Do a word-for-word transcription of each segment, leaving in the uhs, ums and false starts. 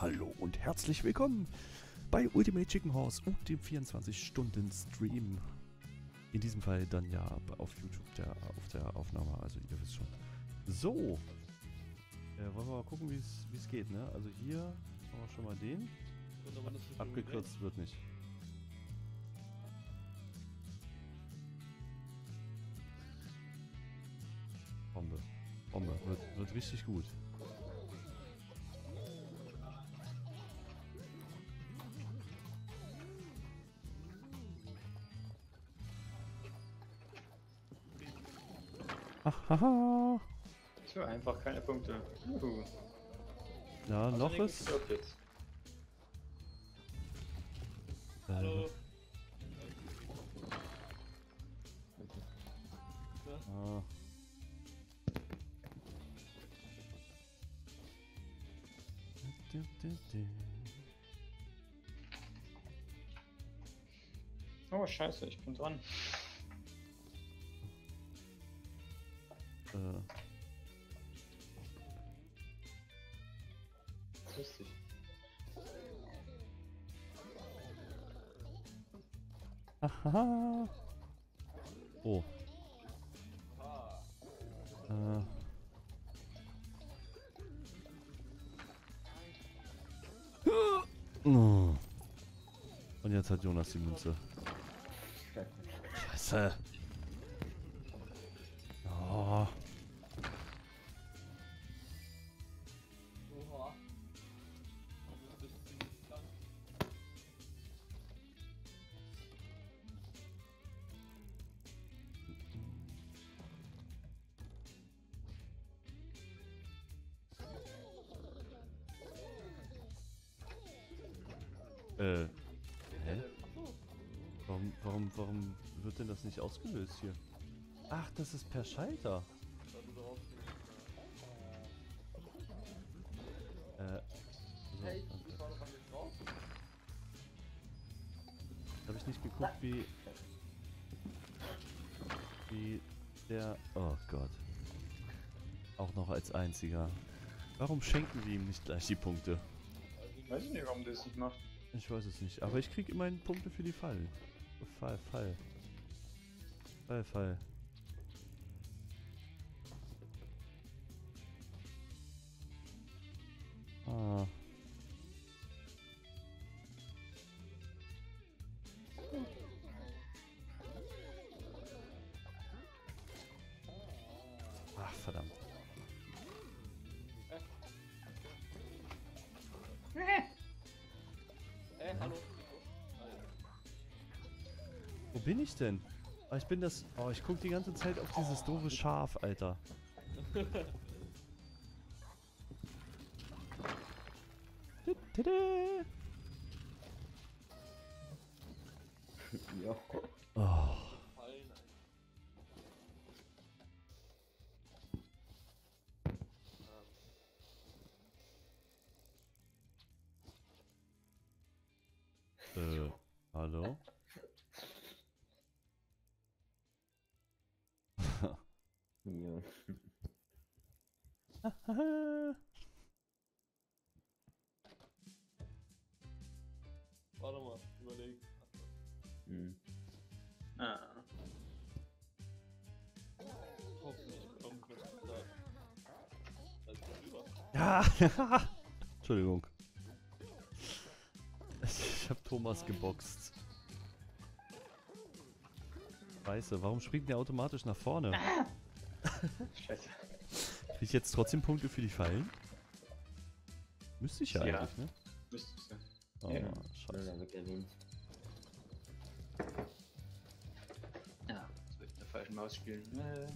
Hallo und herzlich willkommen bei Ultimate Chicken Horse und dem vierundzwanzig-Stunden-Stream. In diesem Fall dann ja auf YouTube der, auf der Aufnahme, also ihr wisst schon. So, äh, wollen wir mal gucken, wie es geht, ne? Also hier haben wir schon mal den. Abgekürzt wird nicht. Bombe. Bombe. Wird, wird richtig gut. Haha! So einfach, keine Punkte. Juhu. Ja, also noch ist. Jetzt. Hallo! Ah. Oh, scheiße, ich bin dran. Lustig. Aha. Oh. Ah. Äh. Und jetzt hat Jonas die Münze. Scheiße. Oh. Äh, hä? Warum, warum, warum wird denn das nicht ausgelöst hier? Ach, das ist per Schalter. Äh, so, okay. Habe ich nicht geguckt, wie, wie der, oh Gott, auch noch als einziger. Warum schenken wir ihm nicht gleich die Punkte? Ich weiß nicht, warum der es nicht macht. Ich weiß es nicht, aber ich kriege immerhin Punkte für die Fall. Fall, Fall. Fall, Fall. Ah. Ach, verdammt. Hey, hallo. Wo bin ich denn? Oh, ich bin das... Oh, ich guck die ganze Zeit auf dieses doofe Schaf, Alter. Ja. Oh. Äh, hallo? Ja. Warte mal, überlegen. Mhm. Ah. Hoffentlich kommt mir das rüber. Ja! Entschuldigung. Ich hab Thomas geboxt. Scheiße, warum springt der automatisch nach vorne? Ah. Scheiße. Krieg ich jetzt trotzdem Punkte für die Fallen? Müsste ich ja, ja. eigentlich, ne? Müsste ich ja. Oh, ja. Scheiße. Ja, jetzt will ich mit der falschen Maus spielen. Nee.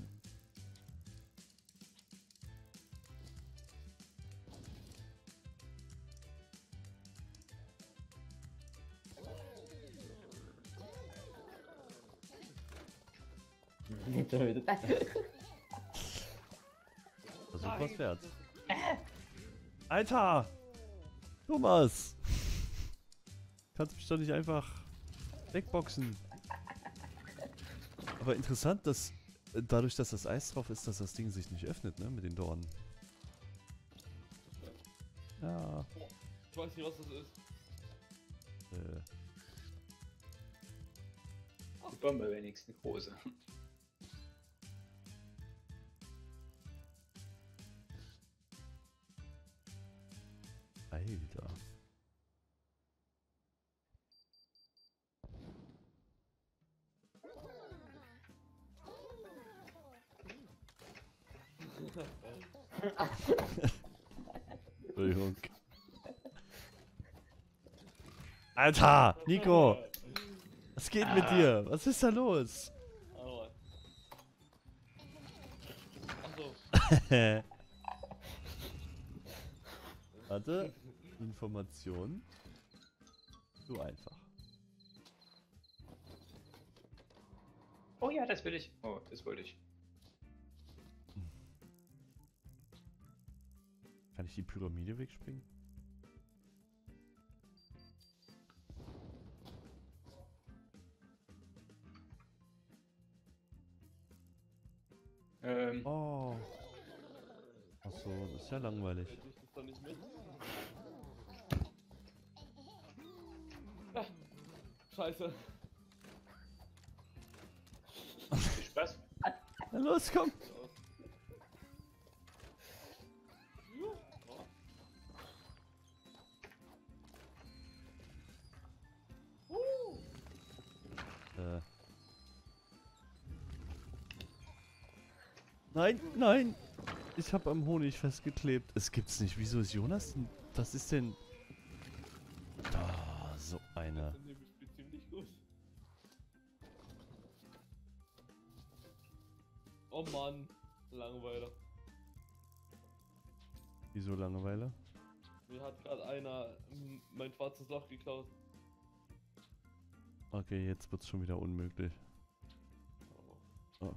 Versuch was wert. Alter! Thomas! Kannst mich doch nicht einfach wegboxen. Aber interessant, dass dadurch, dass das Eis drauf ist, dass das Ding sich nicht öffnet, ne? Mit den Dornen. Ja. Ich weiß nicht, was das ist. Äh. Ach, die Bombe wenigstens große. Alter. Entschuldigung. Alter, Nico! Was geht ah. mit dir? Was ist da los? Hallo. Achso. Warte. Informationen. So einfach. Oh ja, das will ich. Oh, das wollte ich. Kann ich die Pyramide wegspringen? Ähm. Oh. Achso, das ist ja langweilig. Ah, scheiße. Viel Spaß. Na los, komm. Nein, nein! Ich hab am Honig festgeklebt. Es gibt's nicht. Wieso ist Jonas denn? Was ist denn? Ah, so einer. Oh Mann, Langeweile. Wieso Langeweile? Mir hat gerade einer mein schwarzes Loch geklaut. Okay, jetzt wird's schon wieder unmöglich. Oh.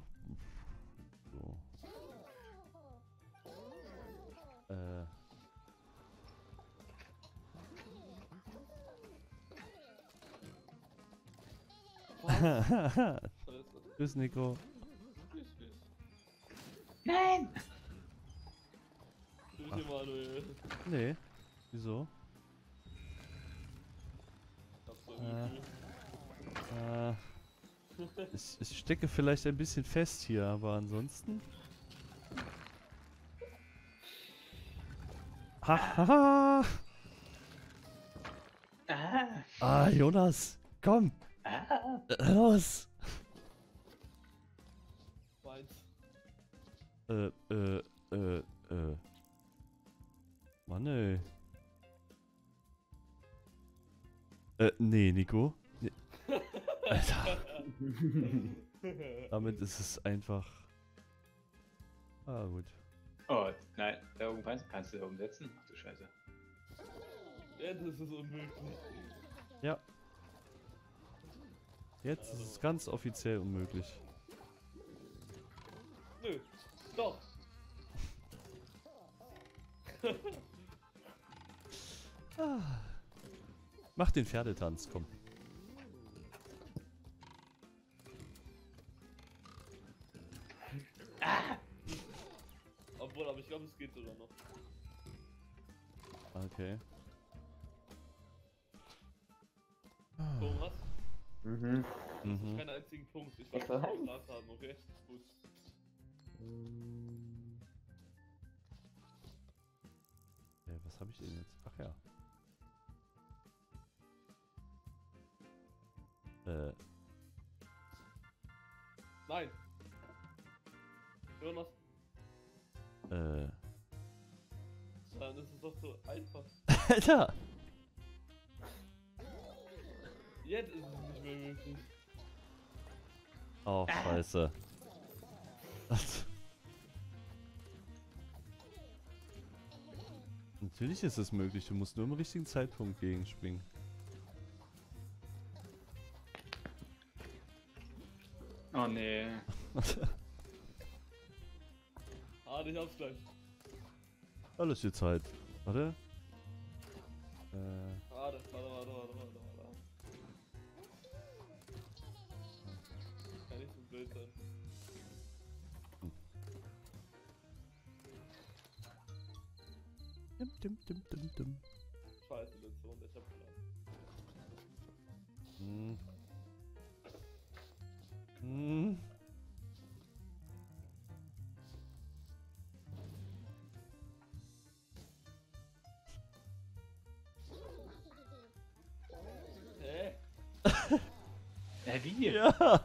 So. Äh. Tschüss, Nico. Nein! Ach. Nee. Wieso? Äh. Äh. Ich, ich stecke vielleicht ein bisschen fest hier, aber ansonsten. Haha! Ah. ah, Jonas! Komm! Ah. Los! Äh, äh, äh, äh. Mann, ey. Äh, nee, Nico. Nee. Alter. Damit ist es einfach. Ah, gut. Oh, nein, da oben kannst, kannst du da oben setzen. Ach du Scheiße. Jetzt ist es unmöglich. Ja. Jetzt also. Ist es ganz offiziell unmöglich. Nö, doch. ah. Mach den Pferdetanz, komm. Aber ich glaube, es geht sogar noch. Okay. Thomas? Mhm. Das ist kein einziger Punkt. Ich wollte einen Platz haben, okay? Gut. Ja, was habe ich denn jetzt? Ach ja. Äh. Nein! Jonas! Äh. Dann ist es doch so einfach. Alter! Jetzt ist es nicht mehr möglich. Oh, ah. Scheiße. Natürlich ist es möglich, du musst nur im richtigen Zeitpunkt gegenspringen. Oh nee. Ah, ich hab's gleich. Alles jetzt halt. Warte. Äh. Warte, warte, warte, warte, warte, warte. Kann nicht so blöd sein. Dim, dim, dim, dim, dim. Scheiße. Hm. Hm. Hä? Äh, wie? Ja.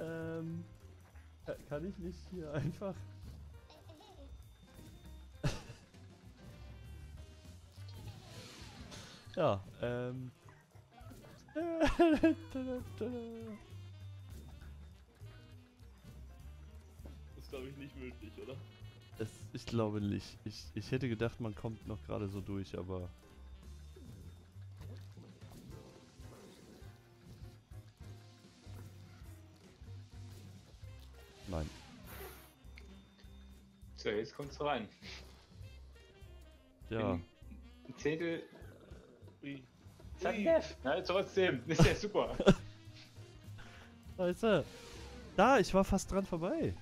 ähm. Kann ich nicht hier einfach. Ja, ähm. Das ist, glaube ich, nicht möglich, oder? Es, ich glaube nicht. Ich, ich hätte gedacht, man kommt noch gerade so durch, aber. Nein. So, jetzt kommt's rein. Ja. Ein Zehntel. Ui. Zack, nein, trotzdem. Ist ja super. Scheiße. Da, ich war fast dran vorbei.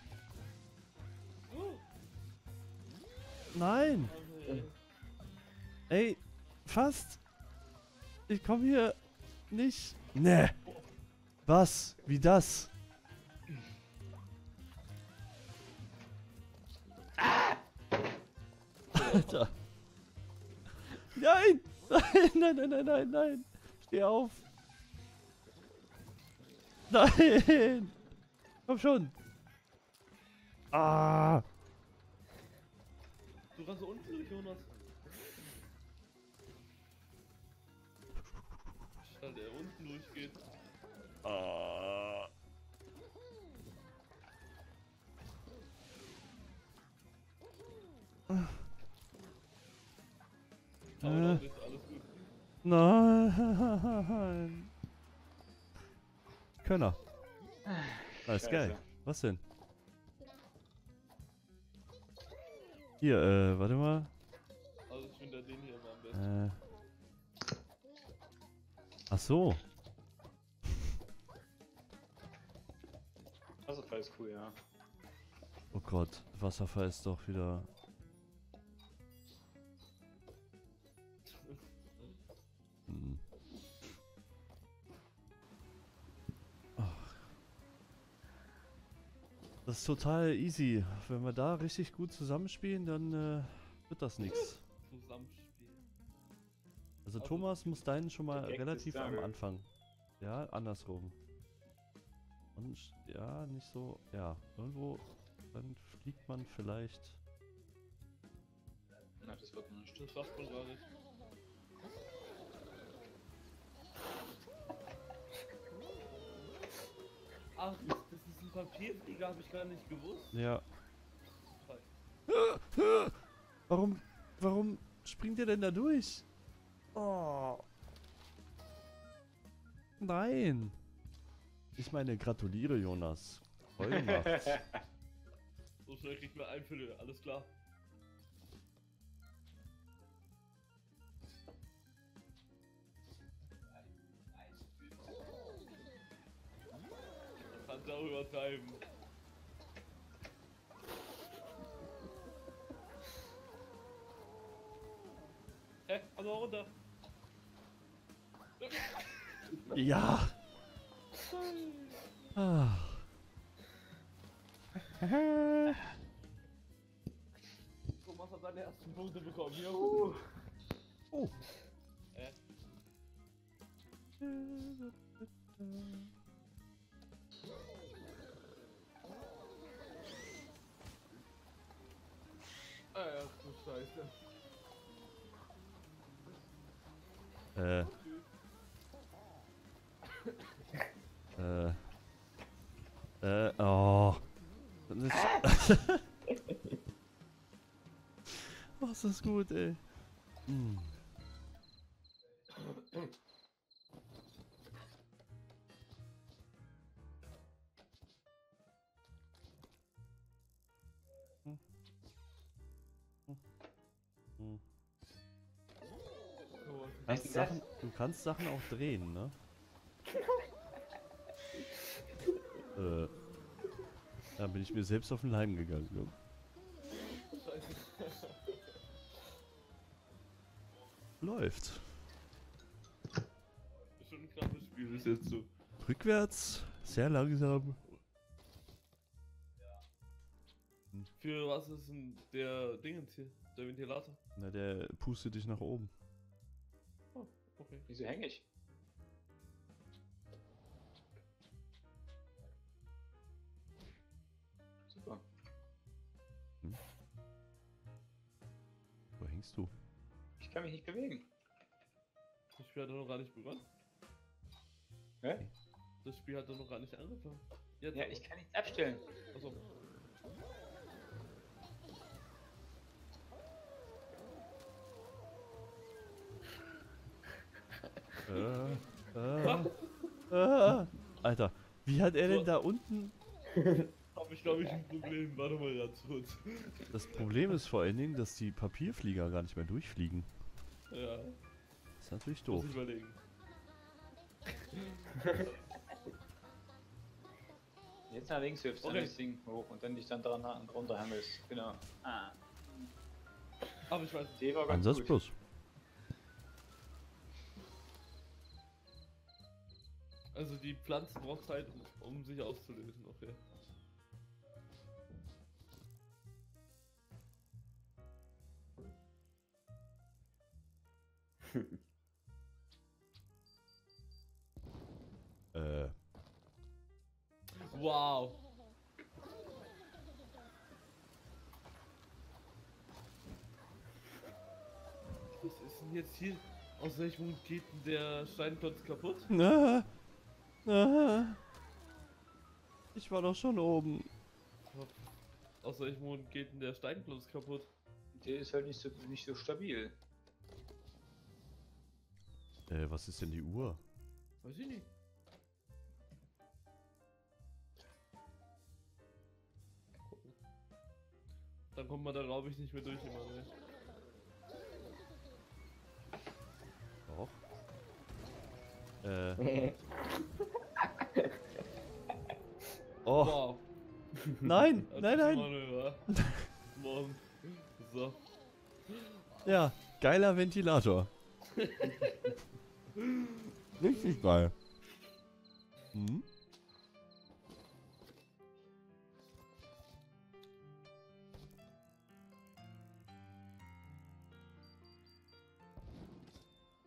Nein. Ey, fast. Ich komme hier nicht. Ne. Was? Wie das? Ah! Alter. Nein. Nein, nein, nein, nein, nein, nein. Steh auf. Nein. Komm schon. Ah. Du warst so unten durch, Jonas. Statt der unten durchgeht. Ah. Aber äh. Nein. Könner. Alles Scheiße. Geil. Was denn? Hier, äh, warte mal. Also ich finde den hier immer am besten. Äh. Ach so. Wasserfall ist cool, ja. Oh Gott, Wasserfall ist doch wieder... Das ist total easy. Wenn wir da richtig gut zusammenspielen, dann äh, wird das nichts. Zusammenspielen. Also, also Thomas muss deinen schon mal relativ am Anfang. Ja, andersrum. Und ja, nicht so. Ja, irgendwo. Dann fliegt man vielleicht. Na, das wird eine Stunde Schwachpunkt, glaube ich. Ach, das ist ein Papierflieger, hab ich gar nicht gewusst. Ja. Warum, warum springt ihr denn da durch? Oh. Nein. Ich meine, gratuliere, Jonas. Voll gemacht. So schnell kriegt man ein Viertel, alles klar. Darüber treiben. Hä? Also runter. Ja. Ah. Thomas hat seine ersten Punkte bekommen. Juhu. Oh. Äh. Ach du Scheiße. Äh. äh. Äh, oh. Was ist das gut, ey. Mm. Sachen, du kannst Sachen auch drehen, ne? äh, da bin ich mir selbst auf den Leim gegangen. läuft. Das ist schon ein krasses Spiel, das ist jetzt so. Rückwärts, sehr langsam. Ja. Hm. Für was ist denn der Dingens hier? Der Ventilator? Na, der pustet dich nach oben. Oh, okay. Wieso hänge ich? Super. Hm. Wo hängst du? Ich kann mich nicht bewegen. Das Spiel hat doch noch gar nicht begonnen. Hä? Das Spiel hat doch noch gar nicht angefangen. Jetzt ja, aber. Ich kann nichts abstellen. Achso. äh, äh, äh. Alter, wie hat er denn da unten... Hab ich glaube ich ein Problem, warte mal ganz kurz. Das Problem ist vor allen Dingen, dass die Papierflieger gar nicht mehr durchfliegen. Ja. Das ist natürlich doof. Muss ich überlegen. Jetzt nach links hüpfst, okay. Dann das Ding hoch und dann dich dann dran und runter handelst. Genau. Ah. Aber ich weiß, die war ganz Ansatz gut. Plus. Also die Pflanzen braucht Zeit, um, um sich auszulösen, okay. äh. Wow. Was ist denn jetzt hier? Aus welchem Mund geht denn der Steinklotz kaputt? Ah, ah, ich war doch schon oben. Aus welchem Mund geht denn der Steinklotz kaputt? Der ist halt nicht so, nicht so stabil. Äh, was ist denn die Uhr? Weiß ich nicht. Gucken. Dann kommt man da glaube ich nicht mehr durch immer, ne? Doch. Äh. Oh. Wow. Nein, nein, nein. Manöver. Morgen. So. Ja, geiler Ventilator. Richtig geil. Hm?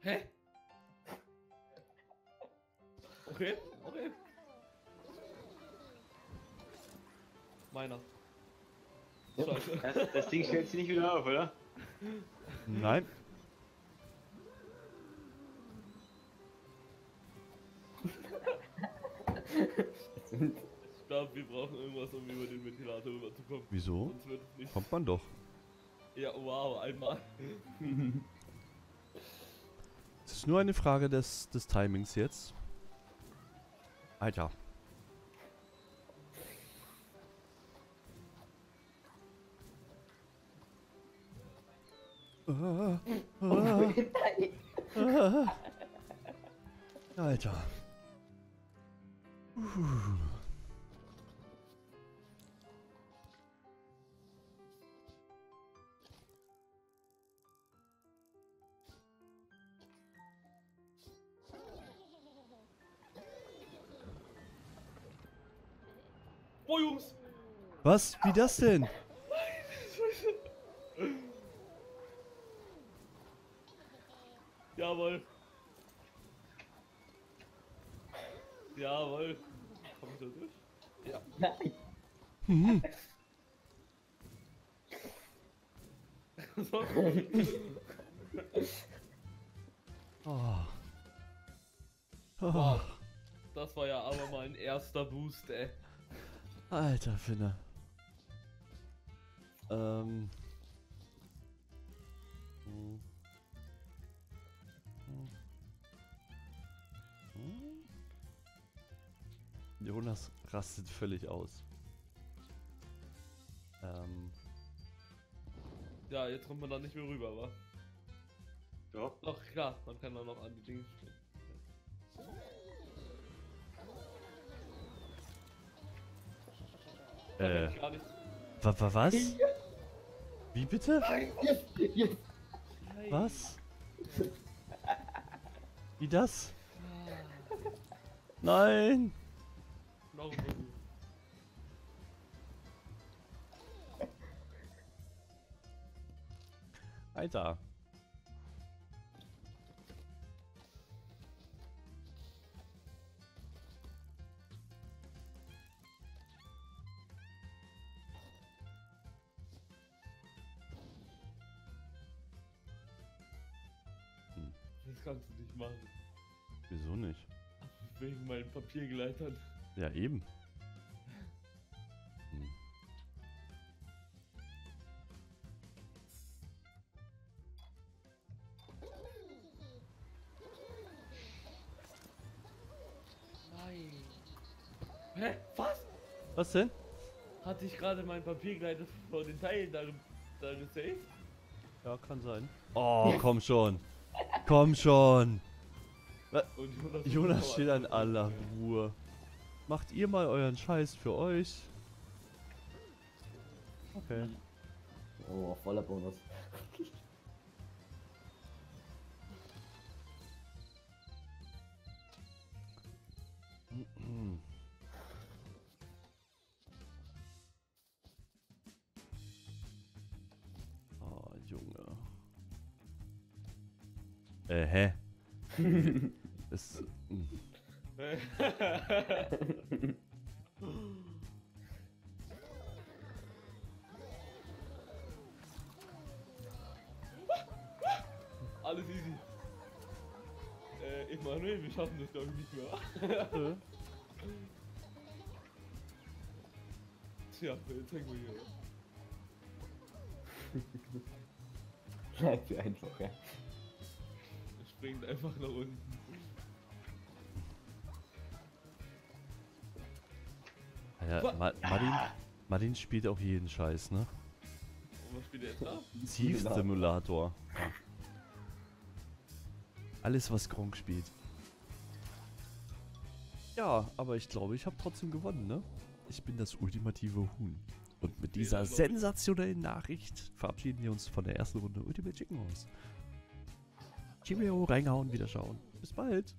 Hä? Okay, okay. Meiner. Scheiße. Das, das Ding stellt sich nicht wieder auf, oder? Nein. Ich glaube, wir brauchen irgendwas, um über den Ventilator rüberzukommen. Wieso? Sonst wird es nicht. Kommt man doch. Ja, wow, einmal. Es ist nur eine Frage des, des Timings jetzt. Alter. Ah, ah, ah. Alter. Uh. Boah, Jungs! Was? Wie das denn? Jawohl. Jawohl. Komm ich da durch? Ja. Nein. Mhm. Oh. Oh. Das war ja aber mein erster Boost, ey. Alter Finne. Ähm. Hm. Hm. Hm. Jonas rastet völlig aus. Ähm. Ja, jetzt kommt man da nicht mehr rüber, wa? Ja. Doch, klar, man kann da noch an die Dinge spielen. Äh. Wa wa was? Wie bitte? Was? Wie das? Nein! Warum nicht? Alter! Hm. Das kannst du nicht machen. Wieso nicht? Wegen meinem Papier geleitet. Ja, eben. Hm. Nein. Hä? Was? Was denn? Hatte ich gerade mein Papiergleiter vor den Teilen da, da gesehen? Ja, kann sein. Oh, komm schon. Komm schon. Und Jonas, Jonas steht an aller Ruhe. Macht ihr mal euren Scheiß für euch. Okay. Oh, voller Bonus. Oh, Junge. Äh, hä? Das... Alles easy. Äh, Emanuel, wir schaffen das glaube ich nicht mehr. Tja, zeig mal hier. Bleibt ja einfach, ja. Er springt einfach nach unten. Ja, Ma Martin, Martin spielt auch jeden Scheiß, ne? Und was spielt er jetzt ab? Zielsimulator. Alles, was Gronk spielt. Ja, aber ich glaube, ich habe trotzdem gewonnen, ne? Ich bin das ultimative Huhn. Und mit dieser sensationellen Nachricht verabschieden wir uns von der ersten Runde Ultimate Chicken Horse. Chimeo, reingehauen, wieder schauen. Bis bald!